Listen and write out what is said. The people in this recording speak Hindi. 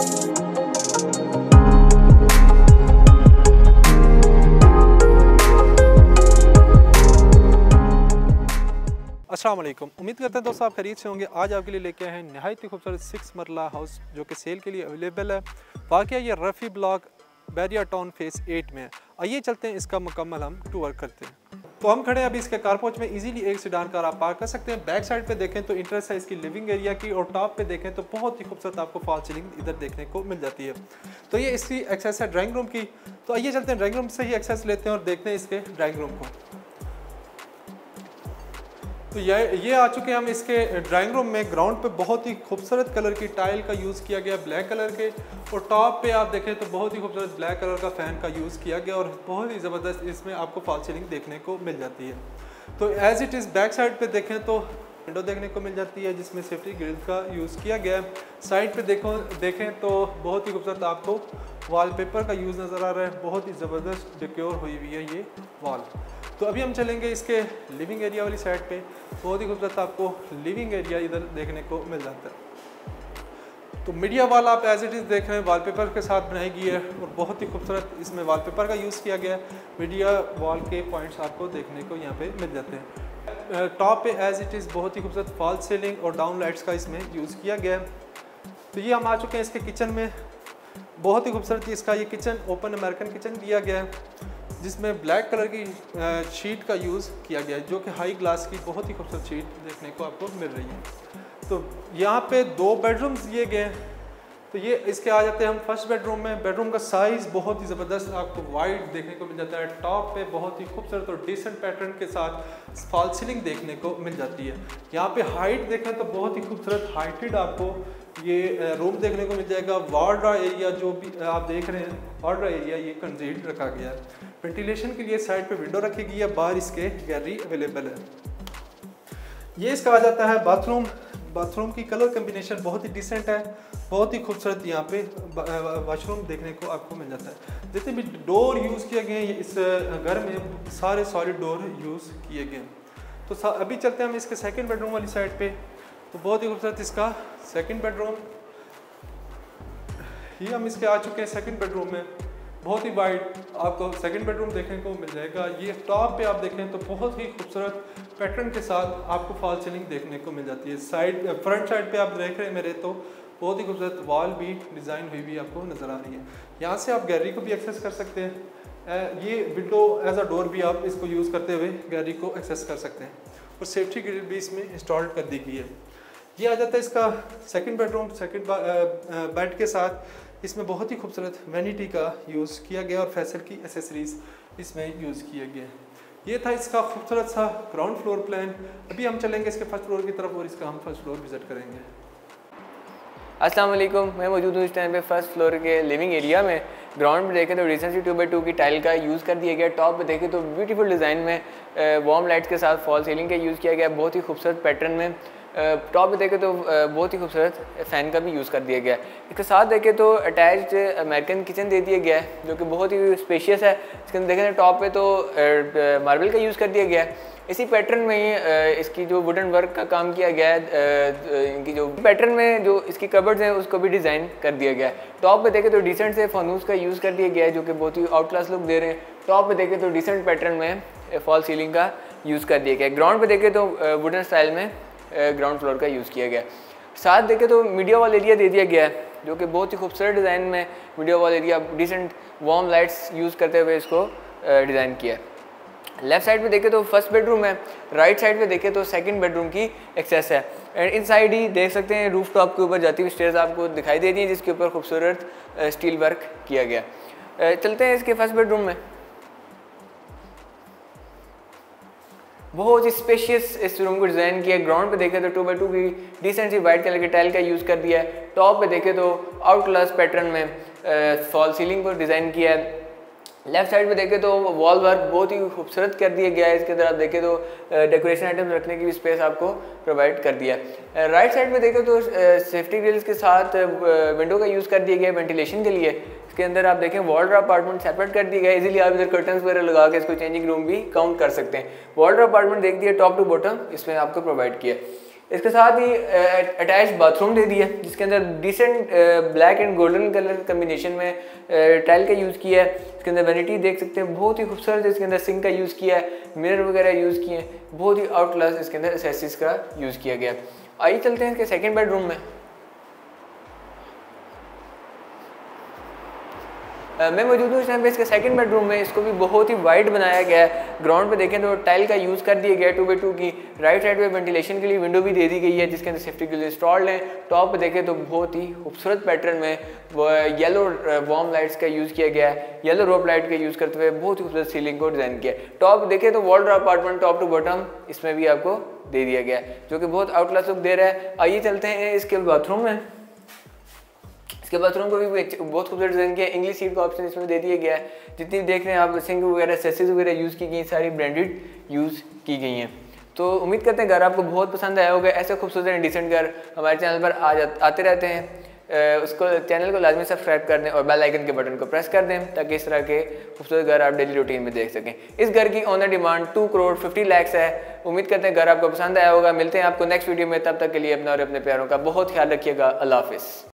अस्सलाम वालेकुम। उम्मीद करते हैं दोस्तों आप खरीद से होंगे। आज आपके लिए लेके आए हैं नहायत ही खूबसूरत 6 मरला हाउस जो कि सेल के लिए अवेलेबल है। वाकई ये Rafi block Bahria town phase 8 में है। आइए चलते हैं, इसका मुकम्मल हम टूर करते हैं। तो हम खड़े हैं अभी इसके कारपोच में। इजीली एक सेडान कार आप पार्क कर सकते हैं। बैक साइड पे देखें तो इंटरेस्ट है इसकी लिविंग एरिया की, और टॉप पे देखें तो बहुत ही खूबसूरत आपको फॉल सीलिंग इधर देखने को मिल जाती है। तो ये इसकी एक्सेस है ड्राइंग रूम की। तो आइए चलते हैं, ड्राइंग रूम से ही एक्सेस लेते हैं और देखते हैं इसके ड्राइंग रूम को। तो ये आ चुके हम इसके ड्राइंग रूम में। ग्राउंड पे बहुत ही खूबसूरत कलर की टाइल का यूज़ किया गया, ब्लैक कलर के, और टॉप पे आप देखें तो बहुत ही खूबसूरत ब्लैक कलर का फ़ैन का यूज़ किया गया और बहुत ही ज़बरदस्त इसमें आपको फॉल सीलिंग देखने को मिल जाती है। तो as it is back side पे देखें तो विंडो देखने को मिल जाती है जिसमें सेफ्टी ग्रिल का यूज़ किया गया है। साइड पर देखें तो बहुत ही खूबसूरत आपको वॉलपेपर का यूज़ नज़र आ रहा है। बहुत ही ज़बरदस्त डेकोर हुई हुई है ये वॉल। तो अभी हम चलेंगे इसके लिविंग एरिया वाली साइड पे। बहुत ही खूबसूरत आपको लिविंग एरिया इधर देखने को मिल जाता है। तो मीडिया वाल आप एज इट इज़ देख रहे हैं, वॉलपेपर के साथ बनाई गई है और बहुत ही खूबसूरत इसमें वॉलपेपर का यूज़ किया गया है। मीडिया वॉल के पॉइंट्स आपको देखने को यहाँ पे मिल जाते हैं। टॉप पे एज इट इज़ बहुत ही खूबसूरत फॉल सीलिंग और डाउन लाइट्स का इसमें यूज़ किया गया है। तो ये हम आ चुके हैं इसके किचन में। बहुत ही खूबसूरत इसका ये किचन ओपन अमेरिकन किचन दिया गया है जिसमें ब्लैक कलर की शीट का यूज़ किया गया है जो कि हाई ग्लास की बहुत ही खूबसूरत शीट देखने को आपको मिल रही है। तो यहाँ पे 2 बेडरूम्स दिए गए हैं। तो ये इसके आ जाते हैं हम फर्स्ट बेडरूम में। बेडरूम का साइज़ बहुत ही ज़बरदस्त आपको वाइड देखने को मिल जाता है। टॉप पे बहुत ही खूबसूरत और डिसेंट पैटर्न के साथ फॉल सीलिंग देखने को मिल जाती है। यहाँ पे हाइट देखें तो बहुत ही खूबसूरत हाइटेड आपको ये रूम देखने को मिल जाएगा। वार्डरा एरिया जो भी आप देख रहे हैं, वार्डरा एरिया ये कंसील्ड रखा गया है। वेंटिलेशन के लिए साइड पे विंडो रखी गई है। बाहर इसके गैलरी अवेलेबल है। ये इसका आ जाता है बाथरूम। बाथरूम की कलर कम्बिनेशन बहुत ही डिसेंट है। बहुत ही खूबसूरत यहाँ पे वॉशरूम देखने को आपको मिल जाता है। जितने भी डोर यूज़ किए गए हैं इस घर में, सारे सॉलिड डोर यूज़ किए गए हैं। तो अभी चलते हैं हम इसके सेकेंड बेडरूम वाली साइड पर। तो बहुत ही खूबसूरत इसका सेकंड बेडरूम। ये हम इसके आ चुके हैं सेकंड बेडरूम में। बहुत ही वाइड आपको सेकंड बेडरूम देखने को मिल जाएगा। ये टॉप पे आप देखें तो बहुत ही खूबसूरत पैटर्न के साथ आपको फॉल सीलिंग देखने को मिल जाती है। साइड फ्रंट साइड पे आप देख रहे हैं मेरे, तो बहुत ही खूबसूरत वॉल भी डिज़ाइन हुई भी आपको नज़र आ रही है। यहाँ से आप गैलरी को भी एक्सेस कर सकते हैं। ये विंडो एज अ डोर भी आप इसको यूज़ करते हुए गैलरी को एक्सेस कर सकते हैं, और सेफ्टी ग्रिल भी इसमें इंस्टॉल कर दी गई है। ये आ जाता है इसका सेकंड बेडरूम। सेकंड बेड के साथ इसमें बहुत ही खूबसूरत वैनिटी का यूज़ किया गया और फैसल की एसेसरीज इसमें यूज़ किए गए। ये था इसका खूबसूरत सा ग्राउंड फ्लोर प्लान। अभी हम चलेंगे इसके फर्स्ट फ्लोर की तरफ और इसका हम फर्स्ट फ्लोर विज़िट करेंगे। अस्सलाम वालेकुम। मैं मौजूद हूँ इस टाइम पे फर्स्ट फ्लोर के लिविंग एरिया में। ग्राउंड पर देखें तो रिसेंटली 2x2 की टाइल का यूज़ कर दिया गया। टॉप पे देखें तो ब्यूटीफुल डिज़ाइन में वार्म लाइट्स के साथ फॉल सीलिंग का यूज़ किया गया, बहुत ही खूबसूरत पैटर्न में। टॉप पे देखें तो बहुत ही खूबसूरत फ़ैन का भी यूज़ कर दिया गया है। इसके साथ देखें तो अटैच्ड अमेरिकन किचन दे दिया गया है जो कि बहुत ही स्पेशियस है। इसके अंदर देखें टॉप पे तो मार्बल का यूज़ कर दिया गया है। इसी पैटर्न में ही इसकी जो वुडन वर्क का काम किया गया है। इनकी जो पैटर्न में जो इसकी कबर्ड्स हैं उसको भी डिज़ाइन कर दिया गया है। टॉप पे देखें तो डिसेंट से फानूस का यूज़ कर दिया गया है जो कि बहुत ही आउट क्लास लुक दे रहे हैं। टॉप पे देखें तो डिसेंट पैटर्न में फॉल सीलिंग का यूज़ कर दिया गया है। ग्राउंड पर देखें तो वुडन स्टाइल में ग्राउंड फ्लोर का यूज़ किया गया। साथ देखें तो मीडिया वॉल एरिया दे दिया गया है जो कि बहुत ही खूबसूरत डिज़ाइन में media wall area decent warm lights use करते हुए इसको डिज़ाइन किया है। लेफ़्ट साइड पे देखें तो फर्स्ट बेडरूम है, राइट साइड पे देखें तो सेकंड बेडरूम की एक्सेस है। एंड इनसाइड ही देख सकते हैं रूफ टॉप के ऊपर जाती हुई स्टेयर्स आपको दिखाई दे रही हैं जिसके ऊपर खूबसूरत स्टील वर्क किया गया। चलते हैं इसके फर्स्ट बेडरूम में। बहुत ही स्पेशियस इस रूम को डिज़ाइन किया। ग्राउंड पे देखें तो 2x2 की डिसेंट सी वाइट कलर की टाइल का यूज़ कर दिया है। टॉप पे देखें तो आउट क्लास पैटर्न में फॉल सीलिंग को डिज़ाइन किया है। लेफ्ट साइड पे देखें तो वॉल वर्क बहुत ही खूबसूरत कर दिया गया है। इसके अंदर आप देखें तो डेकोरेशन आइटम्स रखने की भी स्पेस आपको प्रोवाइड कर दिया है। राइट साइड पे देखें तो सेफ्टी ग्रिल्स के साथ विंडो का यूज़ कर दिया गया है वेंटिलेशन के लिए। इसके अंदर आप देखें वॉलड्रॉप अपार्टमेंट सेपरेट कर दिया गया है। इजीली आप इधर कर्टन्स वगैरह लगा के इसको चेंजिंग रूम भी काउंट कर सकते हैं। वॉलड्रॉप अपार्टमेंट देख दिया टॉप टू बॉटम इसमें आपको प्रोवाइड किया है। इसके साथ ही अटैच बाथरूम दे दिया जिसके अंदर decent black and golden colour combination में टाइल का यूज़ किया है। इसके अंदर वैनिटी देख सकते हैं, बहुत ही खूबसूरत है। इसके अंदर सिंक का यूज़ किया है, मिरर वगैरह यूज़ किए हैं, बहुत ही आउट क्लास इसके अंदर एक्सेसरीज का यूज़ किया गया। आइए चलते हैं इसके सेकेंड बेडरूम में। मैं मौजूद हूँ इस टाइम पर इसके सेकंड बेडरूम में। इसको भी बहुत ही वाइड बनाया गया है। ग्राउंड पे देखें तो टाइल का यूज़ कर दिया गया 2x2 की। राइट साइड पे वेंटिलेशन के लिए विंडो भी दे दी गई है जिसके अंदर सेफ्टी के लिए इंस्टॉल्ड है। टॉप पे देखें तो बहुत ही खूबसूरत पैटर्न में येलो वार्म लाइट्स का यूज़ किया गया है, येलो रोप लाइट का यूज़ करते हुए बहुत ही खूबसूरत सीलिंग को डिज़ाइन किया। टॉप देखें तो wardrobe apartment top to bottom इसमें भी आपको दे दिया गया है जो कि बहुत आउट क्लास लुक दे रहा है। आइए चलते हैं इसके बाथरूम में। इसके बाथरूम को भी बहुत खूबसूरत डिजाइन किया, इंग्लिश सीट का ऑप्शन इसमें दे दिया गया है। जितनी देख रहे हैं आप सिंक वगैरह सेसेस वगैरह यूज़ की गई, सारी ब्रांडेड यूज़ की गई हैं। तो उम्मीद करते हैं घर आपको बहुत पसंद आया होगा। ऐसे खूबसूरत एंड डिसेंट घर हमारे चैनल पर आते रहते हैं। उसको चैनल को लाजमी सब्सक्राइब कर दें और बेल आइकन के बटन को प्रेस कर दें ताकि इस तरह के खूबसूरत घर आप डेली रूटीन में देख सकें। इस घर की ऑनर डिमांड 2,50,00,000 है। उम्मीद करते हैं घर आपको पसंद आया होगा। मिलते हैं आपको नेक्स्ट वीडियो में, तब तक के लिए अपना और अपने प्यारों का बहुत ख्याल रखिएगा। अल्लाह हाफिज़।